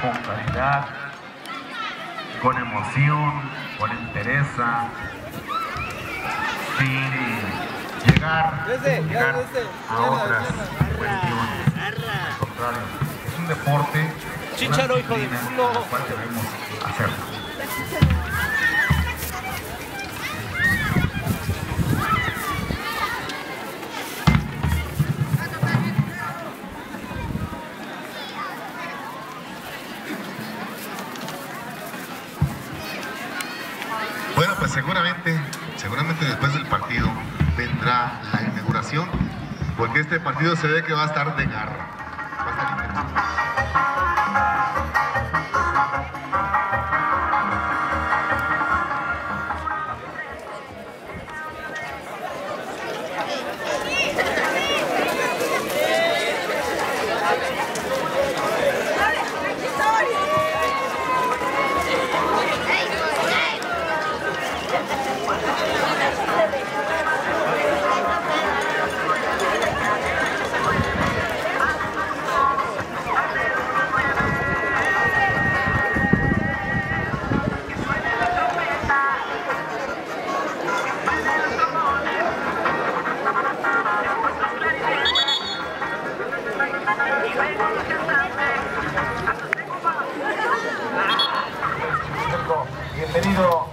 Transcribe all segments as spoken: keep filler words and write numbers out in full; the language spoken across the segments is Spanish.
con calidad, con emoción, con entereza, sin llegar, sin llegar a otras cuestiones. Al contrario, es un deporte, chicharo hijo de culo, el cual debemos hacerlo. Bueno, pues seguramente, seguramente después del partido vendrá la inauguración, porque este partido se ve que va a estar de garra, va a estar bienvenido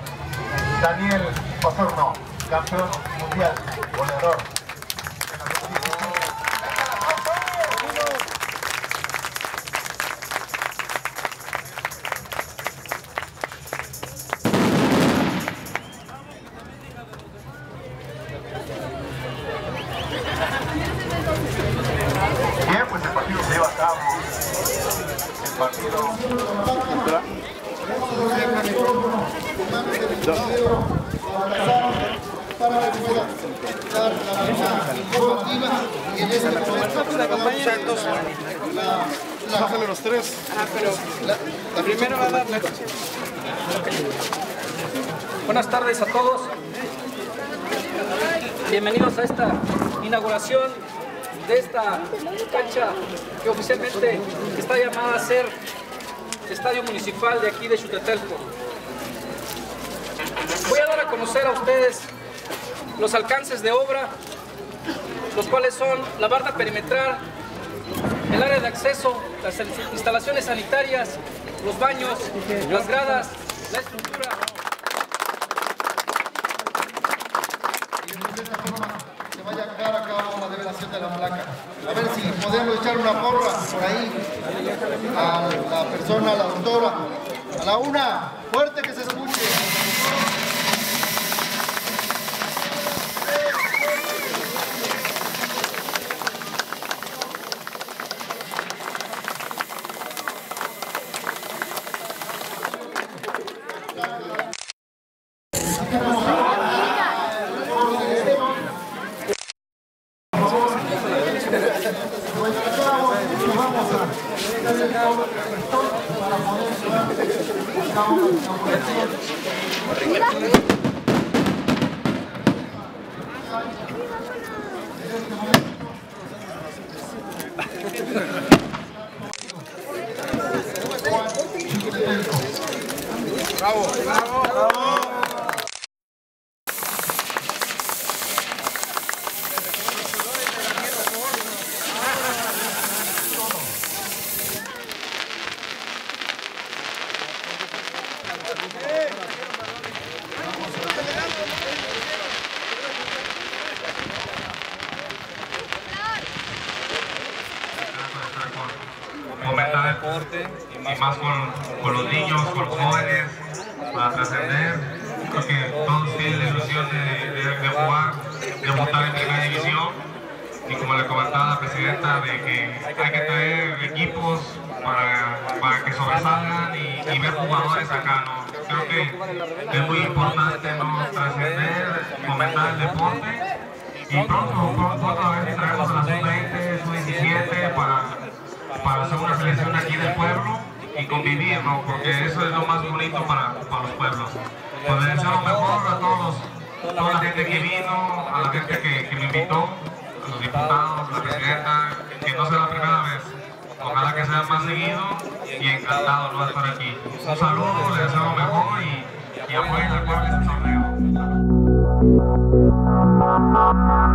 Daniel Osorno, campeón mundial, goleador. Bien, pues el partido se lleva a cabo. El partido... Bájale los tres. Ah, pero la primera va a dar la coche. Buenas tardes a todos. Bienvenidos a esta inauguración de esta cancha que oficialmente está llamada a ser Estadio Municipal de aquí de Xiutetelco. Voy a dar a conocer a ustedes los alcances de obra, los cuales son la barda perimetral, el área de acceso, las instalaciones sanitarias, los baños, las gradas, la estructura. Y de esta forma se vaya a llevar a cabo la develación de la placa. A ver si podemos echar una porra por ahí a la persona, a la doctora. A la una, fuerte que se escuche. Bravo, bravo, bravo. Y más, y más con, con los niños, con los jóvenes, para trascender. Creo que todos tienen la ilusión de, de, de jugar, de votar en primera división. Y como le comentaba la presidenta, de que hay que traer equipos para, para que sobresalgan y, y ver jugadores acá, ¿no? Creo que es muy importante, ¿no?, trascender, fomentar el deporte. Y pronto, pronto otra vez traemos a las sub veinte, sub diecisiete para... para hacer una selección aquí del pueblo y convivir, ¿no? Porque eso es lo más bonito para, para los pueblos. Pues deseo lo mejor a todos, toda la gente que vino, a la gente que, que me invitó, a los diputados, a la presidenta, que no sea la primera vez. Ojalá que sea más seguido y encantado no estar aquí. Un saludo, les deseo lo mejor y, y apoyen el cuarto de torneo.